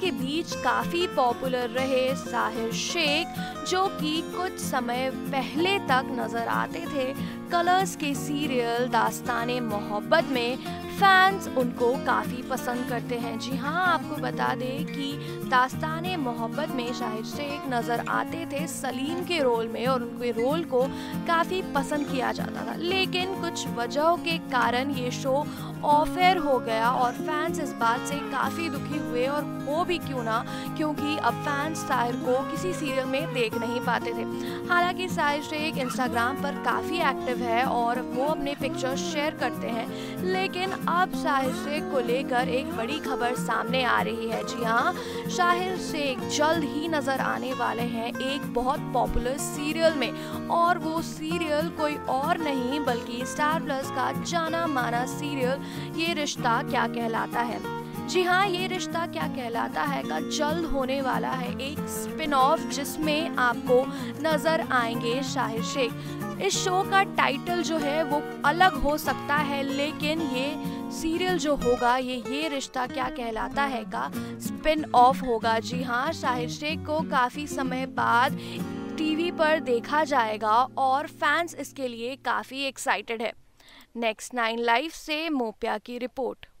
के बीच काफ़ी पॉपुलर रहे शाहिर शेख, जो कि कुछ समय पहले तक नज़र आते थे कलर्स के सीरियल दास्ताने मोहब्बत में। फैंस उनको काफ़ी पसंद करते हैं। जी हाँ, आपको बता दें कि दास्ताने मोहब्बत में शाहिर शेख नज़र आते थे सलीम के रोल में और उनके रोल को काफ़ी पसंद किया जाता था, लेकिन कुछ वजहों के कारण ये शो ऑफ एयर हो गया और फैंस इस बात से काफ़ी दुखी हुए, और वो भी क्यों ना, क्योंकि अब फैंस शाहिर को किसी सीरियल में देख नहीं पाते थे। हालांकि शाहिर शेख इंस्टाग्राम पर काफ़ी एक्टिव है और वो अपने पिक्चर्स शेयर करते हैं, लेकिन अब शाहिर शेख को लेकर एक बड़ी खबर सामने आ रही है। जी हाँ, शाहिर शेख जल्द ही नज़र आने वाले हैं एक बहुत पॉपुलर सीरियल में, और वो सीरियल कोई और नहीं बल्कि स्टार प्लस का जाना माना सीरियल ये रिश्ता क्या कहलाता है। जी हाँ, ये रिश्ता क्या कहलाता है का जल्द होने वाला है एक स्पिन ऑफ, जिसमें आपको नज़र आएंगे शाहिर शेख। इस शो का टाइटल जो है वो अलग हो सकता है, लेकिन ये सीरियल जो होगा ये रिश्ता क्या कहलाता है का स्पिन ऑफ होगा। जी हाँ, शाहिर शेख को काफ़ी समय बाद टीवी पर देखा जाएगा और फैंस इसके लिए काफ़ी एक्साइटेड है। नेक्स्ट 9 लाइफ से मोपिया की रिपोर्ट।